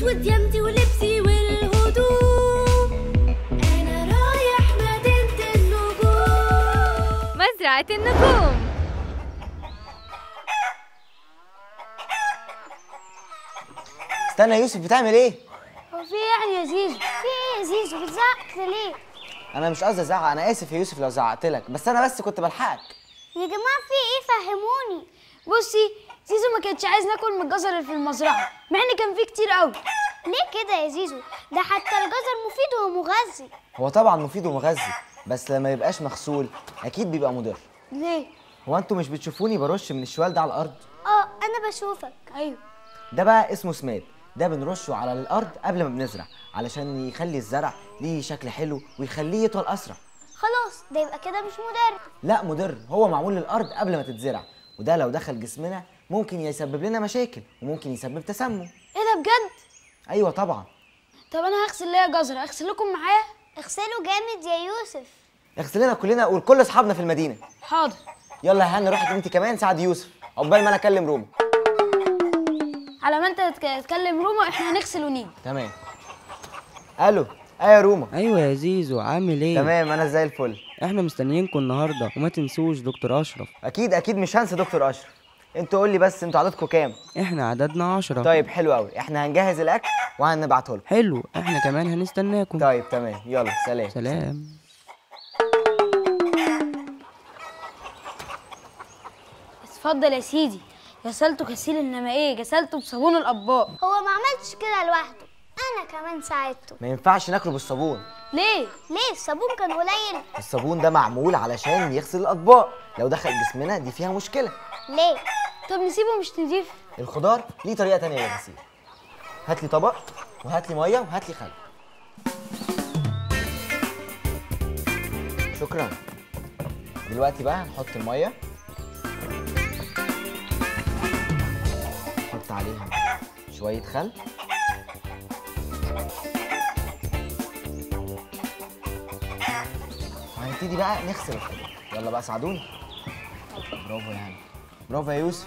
اسود يمتي ولبسي والهدوء، انا رايح مدينة النجوم، مزرعة النجوم. استنى يا يوسف، بتعمل ايه؟ هو في ايه يعني يا زيزو؟ في ايه يا زيزو؟ بتزعق ليه؟ انا مش قصدي ازعق، انا اسف يا يوسف لو زعقت لك، بس انا بس كنت بلحقك. يا جماعه في ايه؟ فهموني. بصي، زيزو ما كانش عايز ناكل من الجزر اللي في المزرعه، مع ان كان فيه كتير قوي. ليه كده يا زيزو؟ ده حتى الجزر مفيد ومغذي. هو طبعا مفيد ومغذي، بس لما يبقاش مغسول اكيد بيبقى مضر. ليه؟ هو انتوا مش بتشوفوني برش من الشوال ده على الارض؟ اه انا بشوفك. ايوه، ده بقى اسمه سماد. ده بنرشه على الارض قبل ما بنزرع علشان يخلي الزرع ليه شكل حلو ويخليه يطول اسرع. خلاص، ده يبقى كده مش مضر. لا مضر، هو معمول للارض قبل ما تتزرع، وده لو دخل جسمنا ممكن يسبب لنا مشاكل وممكن يسبب تسمم. ايه ده بجد؟ ايوه طبعا. طب انا هغسل ليا جزره، اغسل لكم معايا؟ اغسله جامد يا يوسف، اغسل لنا كلنا ولكل اصحابنا في المدينه. حاضر، يلا يا هاني روحي انت كمان ساعد يوسف عقبال ما انا اكلم روما. على ما انت تتكلم روما احنا هنغسل ونيجي. تمام. الو. ايوه يا روما. ايوه يا زيزو، عامل ايه؟ تمام، انا زي الفل. احنا مستنيينكم النهارده، وما تنسوش دكتور اشرف. اكيد اكيد مش هنسى دكتور اشرف. انتوا قول لي بس، انتوا عددكم كام؟ احنا عددنا 10. طيب حلو قوي، احنا هنجهز الاكل وهنبعته لكم. حلو، احنا كمان هنستناكم. طيب تمام، يلا سلام. سلام. اتفضل يا سيدي. غسلته غسيل النمائيه، غسلته بصابون الأطباق. هو ما عملش كده لوحده، أنا كمان ساعدته. ما ينفعش ناكله بالصابون. ليه؟ ليه؟ الصابون كان قليل. الصابون ده معمول علشان يغسل الأطباق، لو دخل جسمنا دي فيها مشكلة. ليه؟ طب نسيبه مش نضيف؟ الخضار ليه طريقة تانية للغسيل. هات لي طبق، وهات لي مية، وهات لي خل. شكرا. دلوقتي بقى هنحط المية، عليها شوية خل، وهنبتدي بقى نغسل الخضار. يلا بقى ساعدوني. برافو يا هاني، برافو يا يوسف.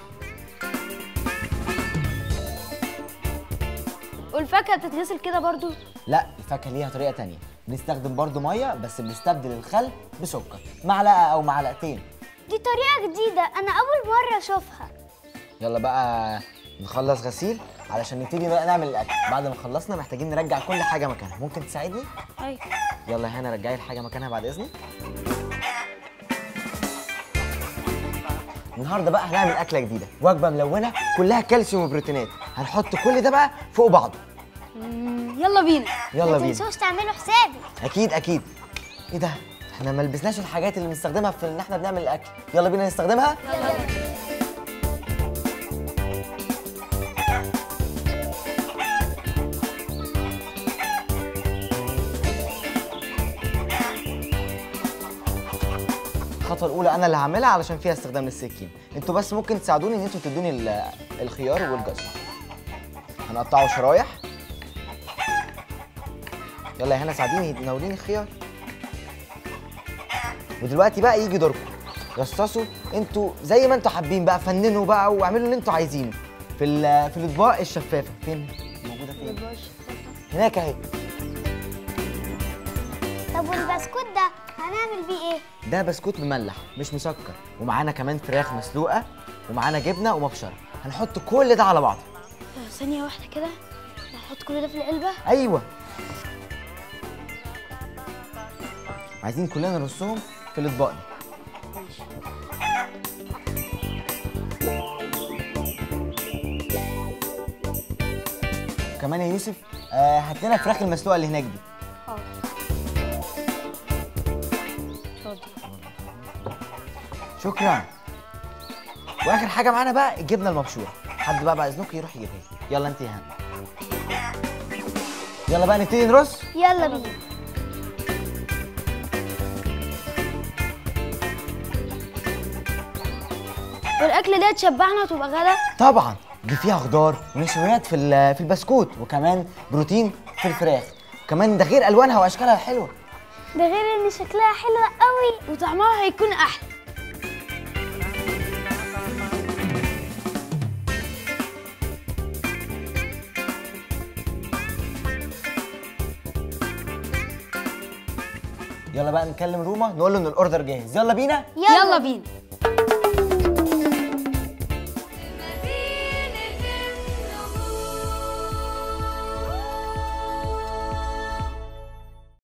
والفاكهة بتتغسل كده برضو؟ لا، الفاكهة ليها طريقة تانية، بنستخدم برضو مية بس بنستبدل الخل بسكر، معلقة أو معلقتين. دي طريقة جديدة، أنا أول مرة أشوفها. يلا بقى نخلص غسيل علشان نبتدي نعمل الاكل. بعد ما خلصنا محتاجين نرجع كل حاجه مكانها. ممكن تساعدني؟ ايوه. يلا يا هنا رجعي الحاجه مكانها بعد اذنك. النهارده بقى هنعمل اكله جديده، وجبه ملونه كلها كالسيوم وبروتينات. هنحط كل ده بقى فوق بعضه. يلا بينا. يلا بينا، ما تنسوش تعملوا حسابي. اكيد اكيد. ايه ده؟ احنا ما لبسناش الحاجات اللي بنستخدمها في ان احنا بنعمل الاكل. يلا بينا نستخدمها. يلا. الخطوة الأولى أنا اللي هعملها علشان فيها استخدام للسكين، أنتوا بس ممكن تساعدوني إن أنتوا تدوني الخيار والجزر. هنقطعه شرايح. يلا يا هنا ساعديني، ناوليني الخيار. ودلوقتي بقى يجي دوركم، رصصوا أنتوا زي ما أنتوا حابين بقى، فننوا بقى واعملوا اللي أنتوا عايزينه في الأطباق الشفافة. فين؟ موجودة فين؟ هناك أهي. طب والبسكوت ده هنعمل بيه ايه؟ ده بسكوت مملح مش مسكر، ومعانا كمان فراخ مسلوقه، ومعانا جبنه ومبشره. هنحط كل ده على بعضه. ثانيه واحده كده، هنحط كل ده في العلبه. ايوه، عايزين كلنا نرصهم في الاطباق دي. ماشي. كمان يا يوسف هات لنا الفراخ المسلوقه اللي هناك دي. شكرا. واخر حاجه معانا بقى الجبنه المبشوره. حد بقى بعد اذنكم يروح يجيبها. يلا انت يا هنا. يلا بقى نبتدي نرص. يلا بينا. والاكل ده تشبعنا وتبقى غدا. طبعا، دي فيها خضار ونشويات في البسكوت، وكمان بروتين في الفراخ. كمان ده غير الوانها واشكالها الحلوه. ده غير ان شكلها حلوه قوي وطعمها هيكون احلى. يلا بقى نكلم روما نقول له ان الاوردر جاهز. يلا بينا.